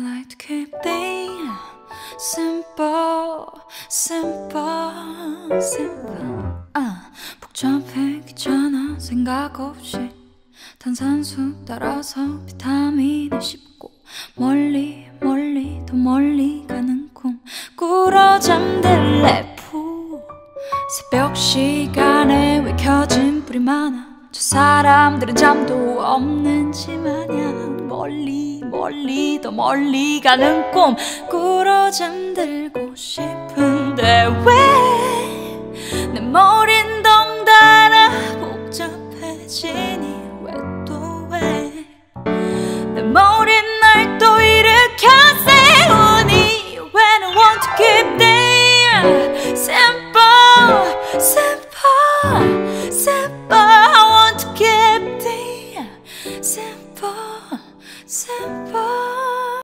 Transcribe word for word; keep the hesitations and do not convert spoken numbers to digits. I like to keep things simple, simple, simple. 아, 복잡해 귀찮아 생각 없이 탄산수 따라서 비타민에 씹고 멀리 멀리 더 멀리 가는 꿈 꾸러 잠들래. 푸 새벽 시간에 왜 켜진 불이 많아 저 사람들은 잠도 없는 집 마냥 멀리 멀리 더 멀리 가는 꿈 꾸러 잠들고 싶은데 왜 내 머린 덩달아 복잡해지니 왜 또 왜 내 머린 날 또 일으켰어.